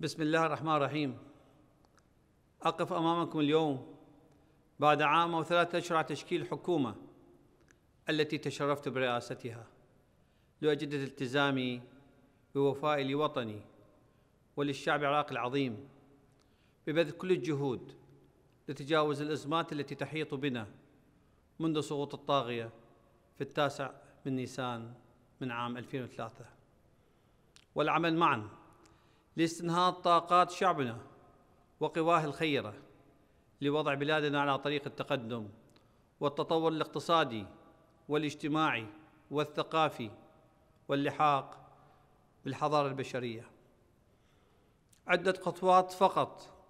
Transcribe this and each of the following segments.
بسم الله الرحمن الرحيم. أقف أمامكم اليوم بعد عام و3 أشهر على تشكيل حكومة التي تشرفت برئاستها لأجد التزامي بوفائي لوطني وللشعب العراقي العظيم ببذل كل الجهود لتجاوز الأزمات التي تحيط بنا منذ سقوط الطاغية في 9 نيسان من عام 2003، والعمل معاً لاستنهاض طاقات شعبنا وقواه الخيرة لوضع بلادنا على طريق التقدم والتطور الاقتصادي والاجتماعي والثقافي واللحاق بالحضارة البشرية. عدة خطوات فقط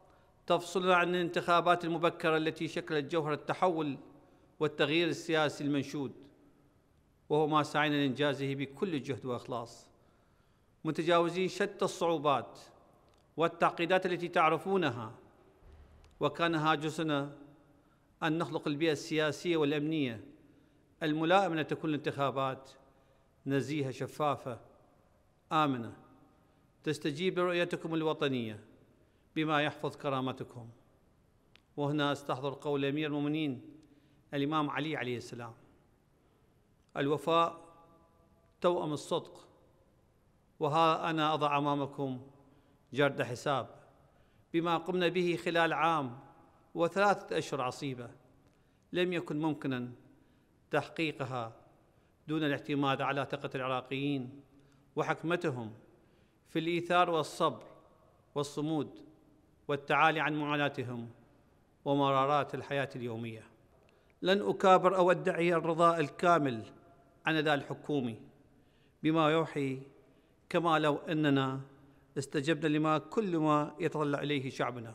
تفصلنا عن الانتخابات المبكرة التي شكلت جوهر التحول والتغيير السياسي المنشود، وهو ما سعينا لإنجازه بكل جهد وإخلاص، متجاوزين شتى الصعوبات والتعقيدات التي تعرفونها. وكان هاجسنا أن نخلق البيئة السياسية والأمنية الملائمة لتكون الانتخابات نزيهة، شفافة، آمنة، تستجيب لرؤيتكم الوطنية بما يحفظ كرامتكم. وهنا استحضر قول أمير المؤمنين الإمام علي عليه السلام: الوفاء توأم الصدق. وها أنا أضع أمامكم جرد حساب بما قمنا به خلال عام و3 أشهر عصيبة لم يكن ممكناً تحقيقها دون الاعتماد على ثقة العراقيين وحكمتهم في الإيثار والصبر والصمود والتعالي عن معاناتهم ومرارات الحياة اليومية. لن أكابر أو أدعي الرضا الكامل عن أداء الحكومي بما يوحي، كما لو أننا استجبنا لما كل ما يتطلع إليه شعبنا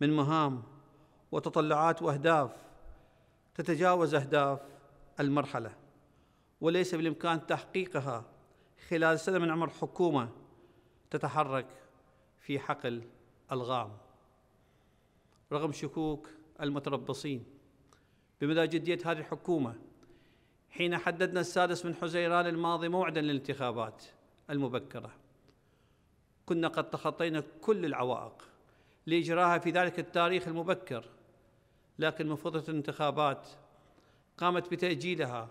من مهام وتطلعات وأهداف تتجاوز أهداف المرحلة، وليس بالإمكان تحقيقها خلال سنة من عمر حكومة تتحرك في حقل الغام. رغم شكوك المتربصين بمدى جدية هذه الحكومة حين حددنا 6 حزيران الماضي موعداً للانتخابات المبكرة، كنا قد تخطينا كل العوائق لإجراءها في ذلك التاريخ المبكر، لكن مفوضية الانتخابات قامت بتأجيلها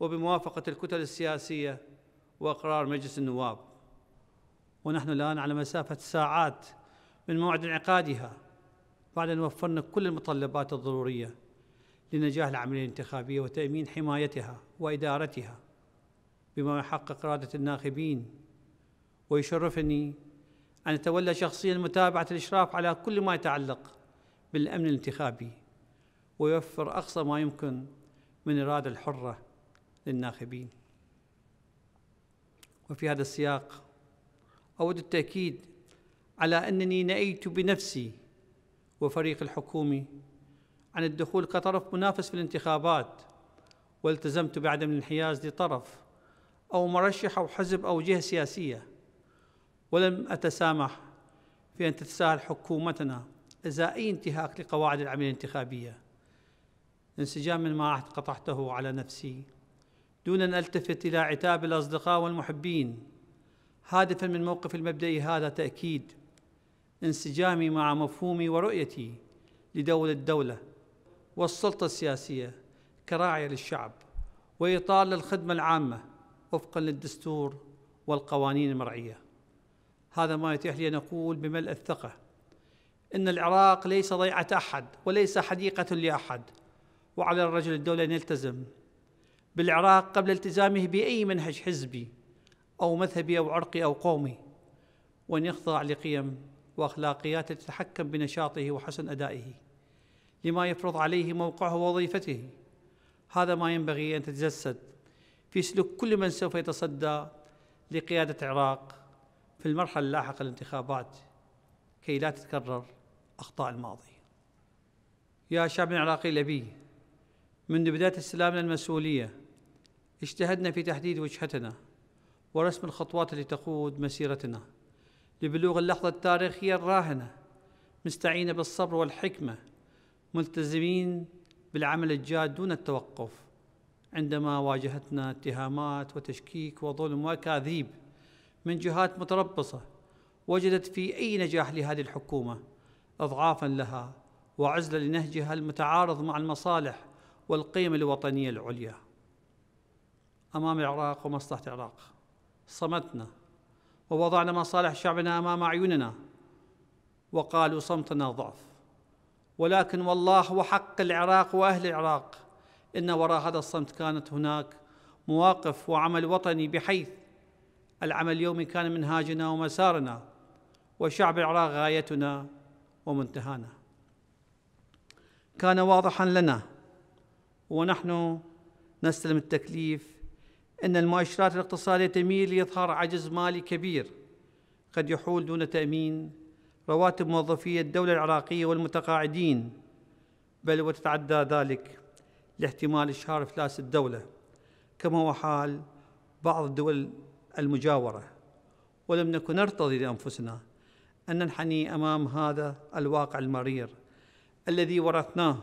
وبموافقة الكتل السياسية وإقرار مجلس النواب، ونحن الآن على مسافة ساعات من موعد انعقادها بعد أن وفرنا كل المتطلبات الضرورية لنجاح العملية الانتخابية وتأمين حمايتها وإدارتها بما يحقق إرادة الناخبين. ويشرفني أن أتولى شخصياً متابعة الإشراف على كل ما يتعلق بالأمن الانتخابي ويوفر أقصى ما يمكن من إرادة الحرة للناخبين. وفي هذا السياق أود التأكيد على أنني نأيت بنفسي وفريق الحكومي عن الدخول كطرف منافس في الانتخابات، والتزمت بعدم الانحياز لطرف أو مرشح أو حزب أو جهة سياسية، ولم أتسامح في أن تتساهل حكومتنا إزاء أي انتهاك لقواعد العملية الانتخابية، انسجاما مع عهد قطعته على نفسي دون أن ألتفت إلى عتاب الأصدقاء والمحبين، هادفا من موقف المبدئي هذا تأكيد انسجامي مع مفهومي ورؤيتي لدور الدولة والسلطة السياسية كراعية للشعب وإطار للخدمة العامة وفقاً للدستور والقوانين المرعية. هذا ما يتيح لي أن أقول بملء الثقة إن العراق ليس ضيعة أحد وليس حديقة لأحد، وعلى الرجل الدولة أن يلتزم بالعراق قبل التزامه بأي منهج حزبي أو مذهبي أو عرقي أو قومي، وأن يخضع لقيم وأخلاقيات تتحكم بنشاطه وحسن أدائه لما يفرض عليه موقعه ووظيفته. هذا ما ينبغي أن تتجسد في سلوك كل من سوف يتصدى لقيادة العراق في المرحلة اللاحقة للانتخابات كي لا تتكرر أخطاء الماضي. يا شعب العراقي الأبي، منذ بداية استلامنا المسؤولية اجتهدنا في تحديد وجهتنا ورسم الخطوات التي تقود مسيرتنا لبلوغ اللحظة التاريخية الراهنة، مستعينة بالصبر والحكمة، ملتزمين بالعمل الجاد دون التوقف عندما واجهتنا اتهامات وتشكيك وظلم وأكاذيب من جهات متربصة وجدت في أي نجاح لهذه الحكومة إضعافاً لها وعزلة لنهجها المتعارض مع المصالح والقيم الوطنية العليا. أمام العراق ومصلحة العراق صمتنا ووضعنا مصالح شعبنا أمام أعيننا، وقالوا صمتنا ضعف. ولكن والله وحق العراق وأهل العراق إن وراء هذا الصمت كانت هناك مواقف وعمل وطني، بحيث العمل اليومي كان منهاجنا ومسارنا، وشعب العراق غايتنا ومنتهانا. كان واضحاً لنا ونحن نستلم التكليف أن المؤشرات الاقتصادية تميل ليظهر عجز مالي كبير قد يحول دون تأمين رواتب موظفي الدولة العراقية والمتقاعدين، بل وتتعدى ذلك لاحتمال إشهار إفلاس الدولة كما هو حال بعض الدول المجاورة. ولم نكن نرتضي لأنفسنا أن ننحني أمام هذا الواقع المرير الذي ورثناه،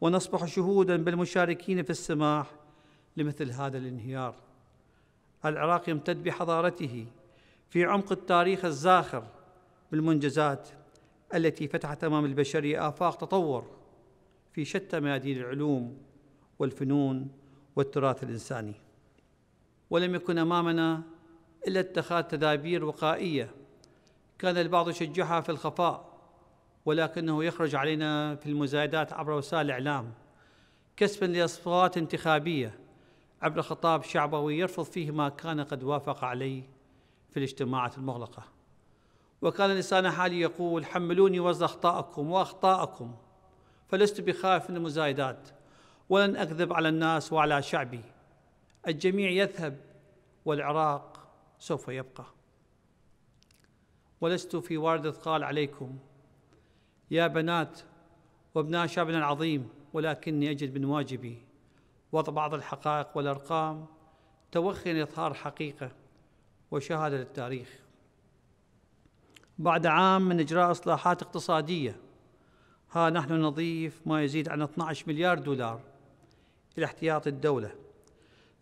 ونصبح شهوداً بالمشاركين في السماح لمثل هذا الانهيار. العراق يمتد بحضارته في عمق التاريخ الزاخر بالمنجزات التي فتحت أمام البشرية آفاق تطور في شتى ميادين العلوم والفنون والتراث الإنساني. ولم يكن أمامنا إلا اتخاذ تدابير وقائية كان البعض يشجعها في الخفاء، ولكنه يخرج علينا في المزايدات عبر وسائل الإعلام كسباً لأصوات انتخابية عبر خطاب شعبوي يرفض فيه ما كان قد وافق عليه في الاجتماعات المغلقة. وكان لسان حالي يقول: حملوني وزن أخطاءكم وأخطاءكم، فلست بخائف من المزايدات، ولن أكذب على الناس وعلى شعبي. الجميع يذهب والعراق سوف يبقى. ولست في وارد إثقال عليكم يا بنات وابناء شعبنا العظيم، ولكني أجد من واجبي وضع بعض الحقائق والأرقام توخياً لإظهار حقيقة وشهادة للتاريخ. بعد عام من إجراء إصلاحات اقتصادية ها نحن نضيف ما يزيد عن 12 مليار دولار إلى احتياط الدولة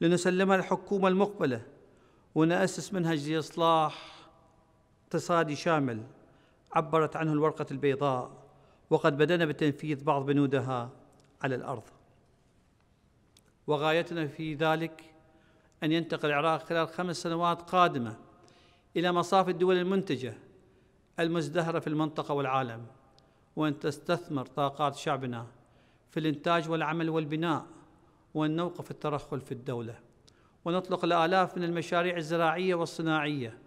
لنسلمها الحكومة المقبلة، ونأسس منهج لإصلاح اقتصادي شامل عبرت عنه الورقة البيضاء، وقد بدأنا بتنفيذ بعض بنودها على الأرض. وغايتنا في ذلك أن ينتقل العراق خلال 5 سنوات قادمة إلى مصاف الدول المنتجة المزدهرة في المنطقة والعالم، وأن تستثمر طاقات شعبنا في الإنتاج والعمل والبناء، وأن نوقف الترخل في الدولة، ونطلق الآلاف من المشاريع الزراعية والصناعية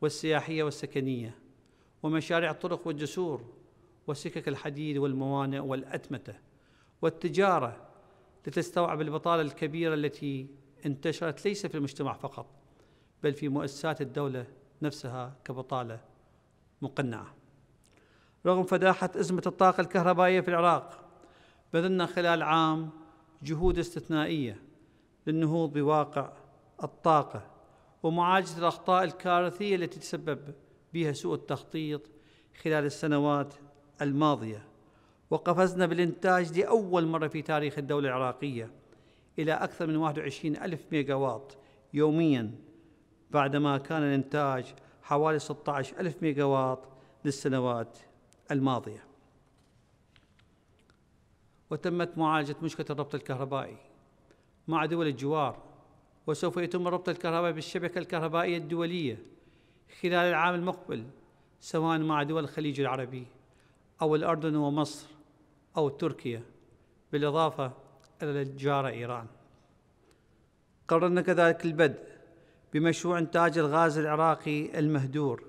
والسياحية والسكنية، ومشاريع الطرق والجسور وسكك الحديد والموانئ والأتمتة والتجارة، لتستوعب البطالة الكبيرة التي انتشرت ليس في المجتمع فقط بل في مؤسسات الدولة نفسها كبطالة مقنعة. رغم فداحة أزمة الطاقة الكهربائية في العراق بذلنا خلال عام جهود استثنائية للنهوض بواقع الطاقة ومعالجة الأخطاء الكارثية التي تسبب بها سوء التخطيط خلال السنوات الماضية. وقفزنا بالإنتاج لأول مرة في تاريخ الدولة العراقية إلى أكثر من 21,000 ميجاوات يومياً، بعدما كان الإنتاج حوالي 16,000 ميجاوات للسنوات الماضية. وتمت معالجة مشكلة الربط الكهربائي مع دول الجوار، وسوف يتم الربط الكهربائي بالشبكة الكهربائية الدولية خلال العام المقبل، سواء مع دول الخليج العربي أو الأردن ومصر أو تركيا، بالإضافة إلى الجارة إيران. قررنا كذلك البدء بمشروع إنتاج الغاز العراقي المهدور،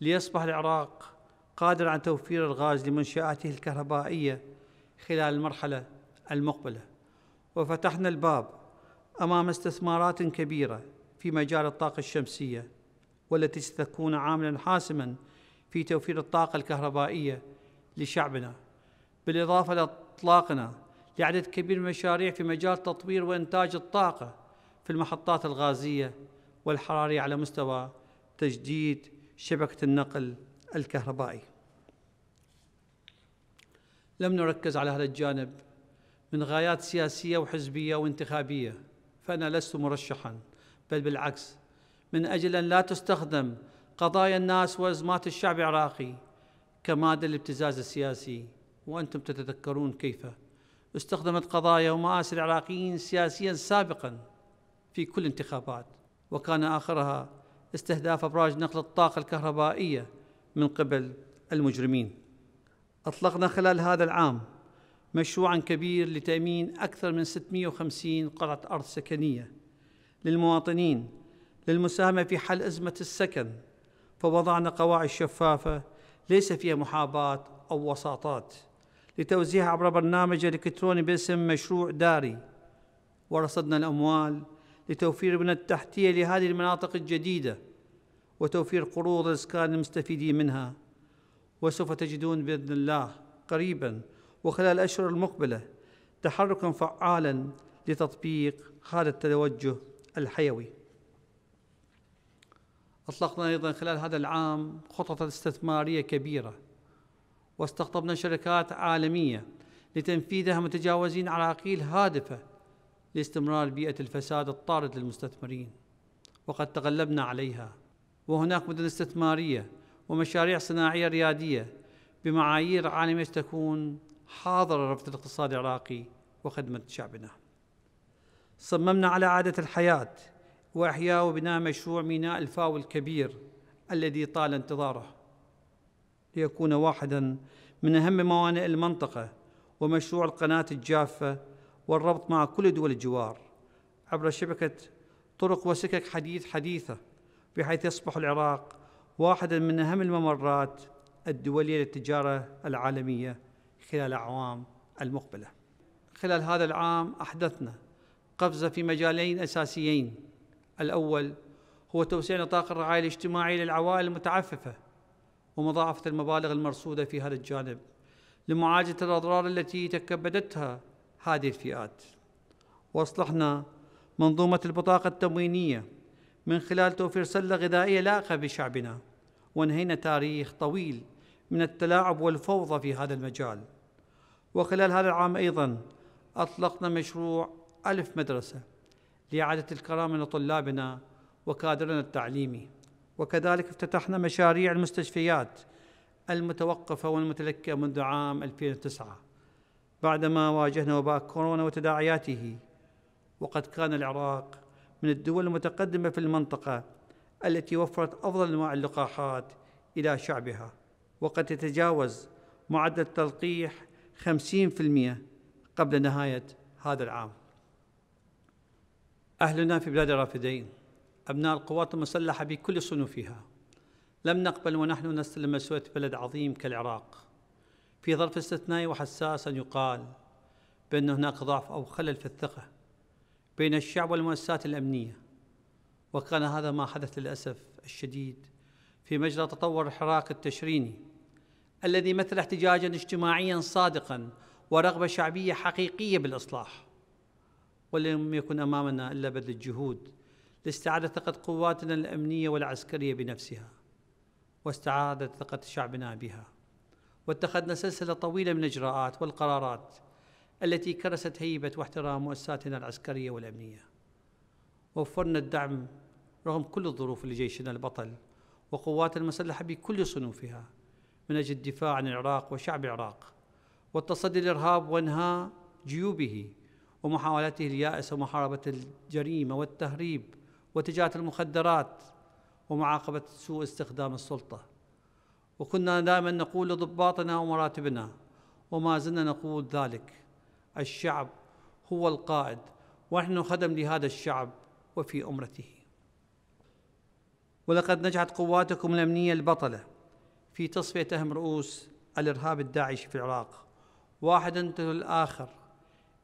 ليصبح العراق قادر على توفير الغاز لمنشآته الكهربائية خلال المرحلة المقبلة. وفتحنا الباب أمام استثمارات كبيرة في مجال الطاقة الشمسية، والتي ستكون عاملاً حاسماً في توفير الطاقة الكهربائية لشعبنا، بالإضافة لإطلاقنا لعدد كبير من المشاريع في مجال تطوير وإنتاج الطاقة في المحطات الغازية والحرارية على مستوى تجديد شبكة النقل الكهربائي. لم نركز على هذا الجانب من غايات سياسية وحزبية وانتخابية، فأنا لست مرشحاً، بل بالعكس، من أجل أن لا تستخدم قضايا الناس وأزمات الشعب العراقي كمادة للابتزاز السياسي، وأنتم تتذكرون كيف استخدمت قضايا ومآسي العراقيين سياسيا سابقا في كل انتخابات، وكان آخرها استهداف أبراج نقل الطاقة الكهربائية من قبل المجرمين. أطلقنا خلال هذا العام مشروعاً كبير لتأمين أكثر من 650 قطعة أرض سكنية للمواطنين للمساهمة في حل أزمة السكن، فوضعنا قواعد شفافة ليس فيها محاباة أو وساطات لتوزيعها عبر برنامج إلكتروني باسم مشروع داري، ورصدنا الأموال لتوفير البنى التحتية لهذه المناطق الجديدة وتوفير قروض إسكان المستفيدين منها. وسوف تجدون بإذن الله قريباً وخلال الأشهر المقبلة تحركاً فعالاً لتطبيق هذا التوجه الحيوي. أطلقنا أيضاً خلال هذا العام خططاً استثمارية كبيرة، واستقطبنا شركات عالمية لتنفيذها متجاوزين عراقيل هادفة لاستمرار بيئة الفساد الطارد للمستثمرين، وقد تغلبنا عليها. وهناك مدن استثمارية ومشاريع صناعية ريادية بمعايير عالمية تكون حاضرة رفض الاقتصاد العراقي وخدمة شعبنا. صممنا على عادة الحياة وإحياء وبناء مشروع ميناء الفاو الكبير الذي طال انتظاره ليكون واحداً من أهم موانئ المنطقة، ومشروع القناة الجافة والربط مع كل دول الجوار عبر شبكة طرق وسكك حديثة، بحيث يصبح العراق واحداً من أهم الممرات الدولية للتجارة العالمية خلال الأعوام المقبلة. خلال هذا العام أحدثنا قفزة في مجالين أساسيين، الأول هو توسيع نطاق الرعاية الاجتماعية للعوائل المتعففة ومضاعفة المبالغ المرصودة في هذا الجانب لمعالجة الأضرار التي تكبدتها هذه الفئات، وأصلحنا منظومة البطاقة التموينية من خلال توفير سلة غذائية لائقة بشعبنا، وانهينا تاريخ طويل من التلاعب والفوضى في هذا المجال. وخلال هذا العام أيضاً أطلقنا مشروع 1000 مدرسة لإعادة الكرامة لطلابنا وكادرنا التعليمي، وكذلك افتتحنا مشاريع المستشفيات المتوقفة والمتلكة منذ عام 2009 بعدما واجهنا وباء كورونا وتداعياته، وقد كان العراق من الدول المتقدمة في المنطقة التي وفرت أفضل أنواع اللقاحات إلى شعبها، وقد تتجاوز معدل التلقيح 50% قبل نهاية هذا العام. أهلنا في بلاد الرافدين أبناء القوات المسلحة بكل صنوفها لم نقبل ونحن نستلم مسؤولية بلد عظيم كالعراق في ظرف استثنائي وحساس أن يقال بأن هناك ضعف أو خلل في الثقة بين الشعب والمؤسسات الأمنية، وكان هذا ما حدث للأسف الشديد في مجرى تطور الحراك التشريني الذي يمثل احتجاجاً اجتماعياً صادقاً ورغبة شعبية حقيقية بالإصلاح، ولم يكن أمامنا إلا بذل الجهود لاستعادة ثقة قواتنا الأمنية والعسكرية بنفسها واستعادة ثقة شعبنا بها، واتخذنا سلسلة طويلة من الإجراءات والقرارات التي كرست هيبة واحترام مؤسساتنا العسكرية والأمنية. وفرنا الدعم رغم كل الظروف لجيشنا البطل وقوات المسلحة بكل صنوفها من أجل الدفاع عن العراق وشعب العراق والتصدي للإرهاب وإنهاء جيوبه ومحاولاته اليائسة ومحاربة الجريمة والتهريب وتجارة المخدرات ومعاقبة سوء استخدام السلطة. وكنا دائما نقول لضباطنا ومراتبنا وما زلنا نقول ذلك، الشعب هو القائد ونحن خدم لهذا الشعب وفي أمرته. ولقد نجحت قواتكم الأمنية البطلة في تصفية أهم رؤوس الإرهاب الداعشي في العراق واحداً تلو الآخر،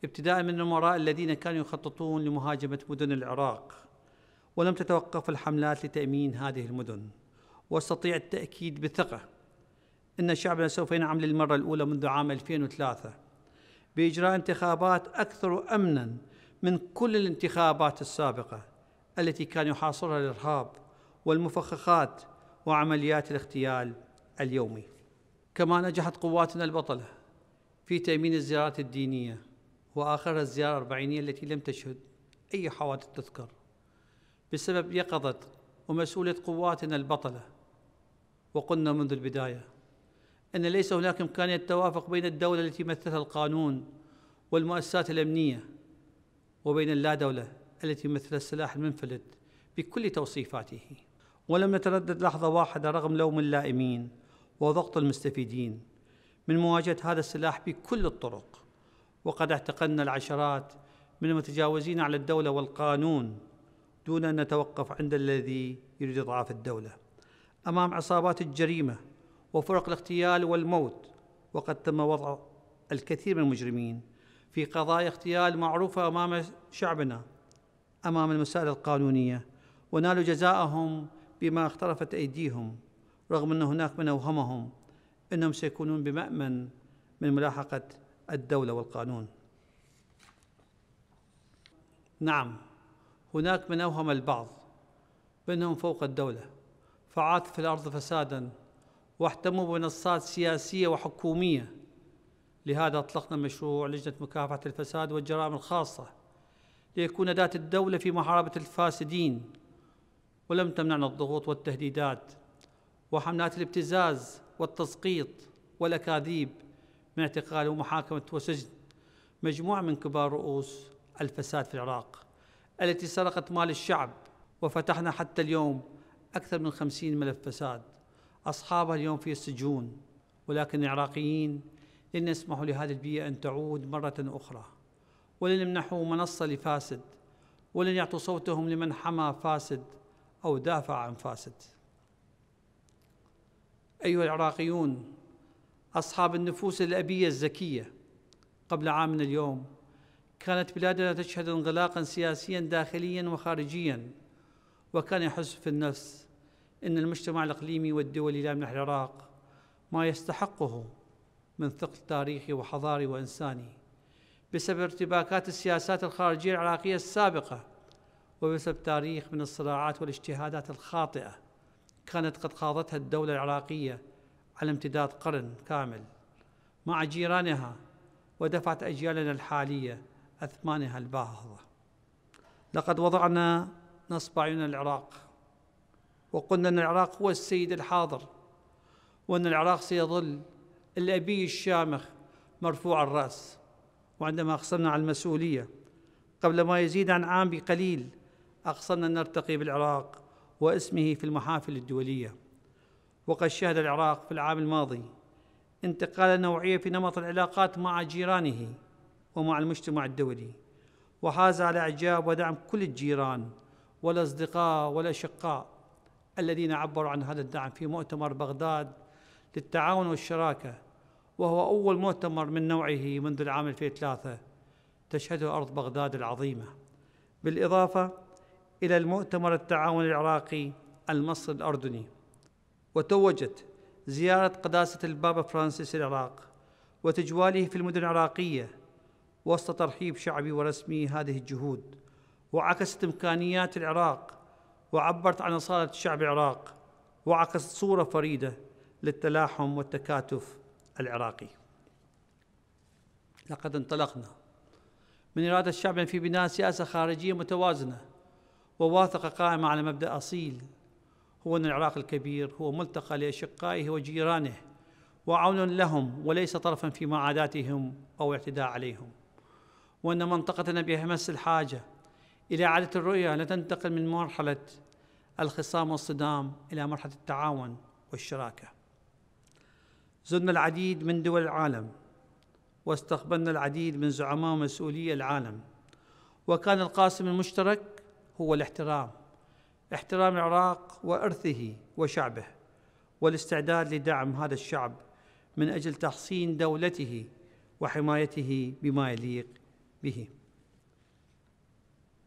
ابتداء من الأمراء الذين كانوا يخططون لمهاجمة مدن العراق، ولم تتوقف الحملات لتأمين هذه المدن. واستطيع التأكيد بثقة أن شعبنا سوف ينعم للمرة الأولى منذ عام 2003 بإجراء انتخابات أكثر أمناً من كل الانتخابات السابقة التي كان يحاصرها الإرهاب والمفخخات وعمليات الاغتيال اليومي. كما نجحت قواتنا البطلة في تأمين الزيارات الدينية وآخرها الزيارة الأربعينية التي لم تشهد أي حوادث تذكر بسبب يقظة ومسؤولية قواتنا البطلة وقلنا منذ البداية أن ليس هناك إمكانية توافق بين الدولة التي يمثلها القانون والمؤسسات الأمنية وبين اللا دولة التي يمثلها السلاح المنفلت بكل توصيفاته. ولم نتردد لحظة واحدة رغم لوم اللائمين وضغط المستفيدين من مواجهة هذا السلاح بكل الطرق، وقد اعتقلنا العشرات من المتجاوزين على الدولة والقانون دون أن نتوقف عند الذي يريد إضعاف الدولة أمام عصابات الجريمة وفرق الاغتيال والموت. وقد تم وضع الكثير من المجرمين في قضايا اغتيال معروفة أمام شعبنا أمام المسائل القانونية، ونالوا جزاءهم بما اخترفت أيديهم، رغم أن هناك من أوهمهم أنهم سيكونون بمأمن من ملاحقة الدولة والقانون. نعم، هناك من أوهم البعض بأنهم فوق الدولة، فعاثوا في الأرض فساداً واحتموا بمنصات سياسية وحكومية. لهذا أطلقنا مشروع لجنة مكافحة الفساد والجرائم الخاصة ليكون أداة الدولة في محاربة الفاسدين، ولم تمنعنا الضغوط والتهديدات وحملات الابتزاز والتسقيط والأكاذيب من اعتقال ومحاكمة وسجن مجموعة من كبار رؤوس الفساد في العراق التي سرقت مال الشعب. وفتحنا حتى اليوم أكثر من 50 ملف فساد أصحابها اليوم في السجون، ولكن العراقيين لن يسمحوا لهذه البيئة أن تعود مرة أخرى، ولن يمنحوا منصة لفاسد، ولن يعطوا صوتهم لمن حمى فاسد أو دافع عن فاسد. أيها العراقيون أصحاب النفوس الأبية الزكية، قبل عام من اليوم كانت بلادنا تشهد انغلاقاً سياسياً داخلياً وخارجياً، وكان يحس في النفس أن المجتمع الإقليمي والدولي لا يمنح العراق ما يستحقه من ثقل تاريخي وحضاري وإنساني بسبب ارتباكات السياسات الخارجية العراقية السابقة، وبسبب تاريخ من الصراعات والاجتهادات الخاطئة كانت قد خاضتها الدولة العراقية على امتداد قرن كامل مع جيرانها، ودفعت أجيالنا الحالية أثمانها الباهظة. لقد وضعنا نصب عيون العراق وقلنا أن العراق هو السيد الحاضر، وأن العراق سيظل الأبي الشامخ مرفوع الرأس. وعندما أقسمنا على المسؤولية قبل ما يزيد عن عام بقليل، أقسمنا أن نرتقي بالعراق واسمه في المحافل الدولية. وقد شهد العراق في العام الماضي انتقالة نوعية في نمط العلاقات مع جيرانه ومع المجتمع الدولي، وحاز على إعجاب ودعم كل الجيران والأصدقاء والأشقاء الذين عبروا عن هذا الدعم في مؤتمر بغداد للتعاون والشراكة، وهو أول مؤتمر من نوعه منذ العام 2003 تشهده أرض بغداد العظيمة، بالإضافة إلى المؤتمر التعاون العراقي المصري الأردني. وتوجت زيارة قداسة البابا فرانسيس العراق وتجواله في المدن العراقية وسط ترحيب شعبي ورسمي هذه الجهود، وعكست إمكانيات العراق، وعبرت عن أصالة الشعب العراق، وعكست صورة فريدة للتلاحم والتكاتف العراقي. لقد انطلقنا من إرادة شعبنا في بناء سياسة خارجية متوازنة وواثقة قائمة على مبدأ أصيل، هو أن العراق الكبير هو ملتقى لأشقائه وجيرانه وعون لهم، وليس طرفاً في معاداتهم أو اعتداء عليهم، وأن منطقتنا بأمس الحاجة إلى إعادة الرؤية لتنتقل من مرحلة الخصام والصدام إلى مرحلة التعاون والشراكة. زرنا العديد من دول العالم، واستقبلنا العديد من زعماء ومسؤولي العالم، وكان القاسم المشترك هو الاحترام، احترام العراق وإرثه وشعبه، والاستعداد لدعم هذا الشعب من أجل تحصين دولته وحمايته بما يليق به.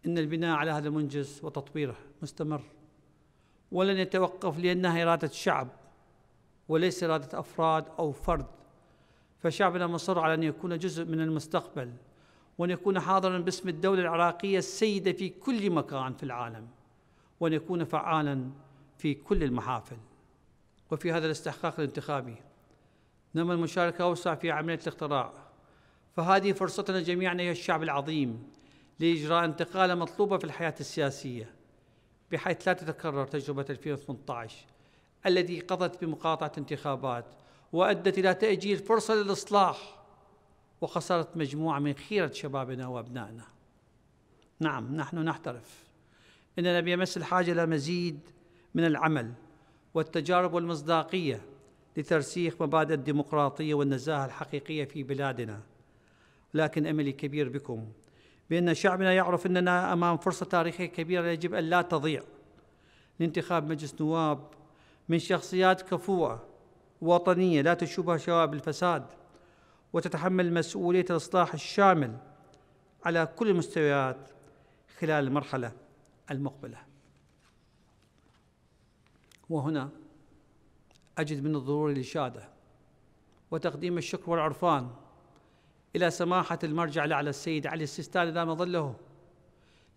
إن البناء على هذا المنجز وتطويره مستمر ولن يتوقف، لأنها إرادة شعب وليس إرادة أفراد أو فرد، فشعبنا مصر على أن يكون جزء من المستقبل، وأن يكون حاضراً باسم الدولة العراقية السيدة في كل مكان في العالم، وأن يكون فعالاً في كل المحافل. وفي هذا الاستحقاق الانتخابي نما المشاركة أوسع في عملية الاقتراع، فهذه فرصتنا جميعنا يا الشعب العظيم لإجراء انتقالة مطلوبة في الحياة السياسية، بحيث لا تتكرر تجربة 2018 التي قضت بمقاطعة انتخابات وأدت إلى تأجيل فرصة للإصلاح وخسرت مجموعة من خيرة شبابنا وأبنائنا. نعم، نحن نعترف إننا بيمس الحاجة إلى مزيد من العمل والتجارب والمصداقية لترسيخ مبادئ الديمقراطية والنزاهة الحقيقية في بلادنا، لكن أملي كبير بكم بأن شعبنا يعرف أننا أمام فرصة تاريخية كبيرة يجب أن لا تضيع لانتخاب مجلس نواب من شخصيات كفوءة وطنية لا تشوبها شوائب الفساد وتتحمل مسؤولية الإصلاح الشامل على كل المستويات خلال المرحلة المقبلة. وهنا أجد من الضروري الإشادة وتقديم الشكر والعرفان إلى سماحة المرجع الأعلى السيد علي السيستاني دام ظله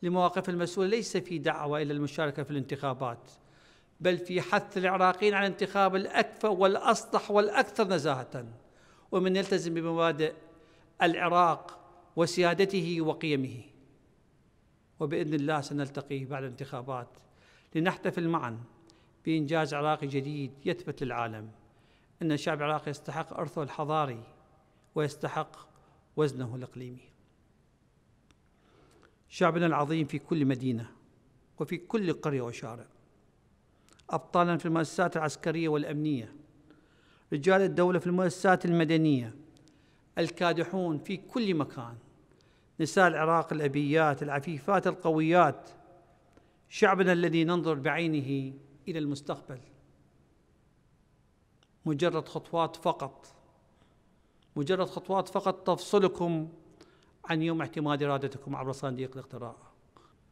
لمواقف المسؤولة ليس في دعوة إلى المشاركة في الانتخابات، بل في حث العراقيين على الانتخاب الأكفأ والأصلح والأكثر نزاهة ومن يلتزم بمبادئ العراق وسيادته وقيمه. وبإذن الله سنلتقي بعد الانتخابات لنحتفل معا بإنجاز عراقي جديد يثبت للعالم أن الشعب العراقي يستحق إرثه الحضاري ويستحق وزنه الإقليمي. شعبنا العظيم في كل مدينة وفي كل قرية وشارع، أبطالا في المؤسسات العسكرية والأمنية، رجال الدولة في المؤسسات المدنية، الكادحون في كل مكان، نساء العراق الأبيات العفيفات القويات، شعبنا الذي ننظر بعينه إلى المستقبل. مجرد خطوات فقط تفصلكم عن يوم اعتماد إرادتكم عبر صندوق الاقتراع،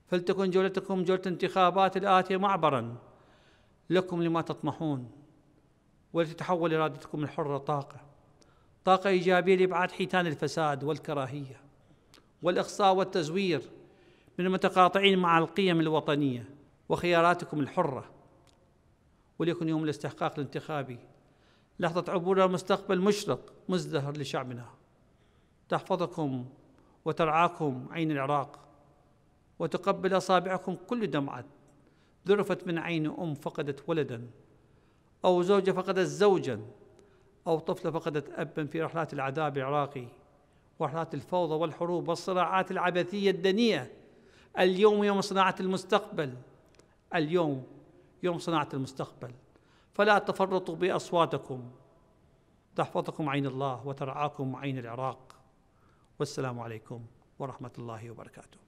فلتكن جولتكم جولة الانتخابات الآتية معبراً لكم لما تطمحون، ولتتحول إرادتكم الحرة طاقة إيجابية لإبعاد حيتان الفساد والكراهية والإقصاء والتزوير من المتقاطعين مع القيم الوطنية وخياراتكم الحرة، وليكن يوم الاستحقاق الانتخابي لحظة عبور مستقبل مشرق مزدهر لشعبنا. تحفظكم وترعاكم عين العراق وتقبل أصابعكم كل دمعة ذرفت من عين أم فقدت ولداً، أو زوجة فقدت زوجاً، أو طفلة فقدت أباً في رحلات العذاب العراقي ورحلات الفوضى والحروب والصراعات العبثية الدنيئة. اليوم يوم صناعة المستقبل، اليوم يوم صناعة المستقبل، فلا تفرطوا بأصواتكم. تحفظكم عين الله وترعاكم عين العراق، والسلام عليكم ورحمة الله وبركاته.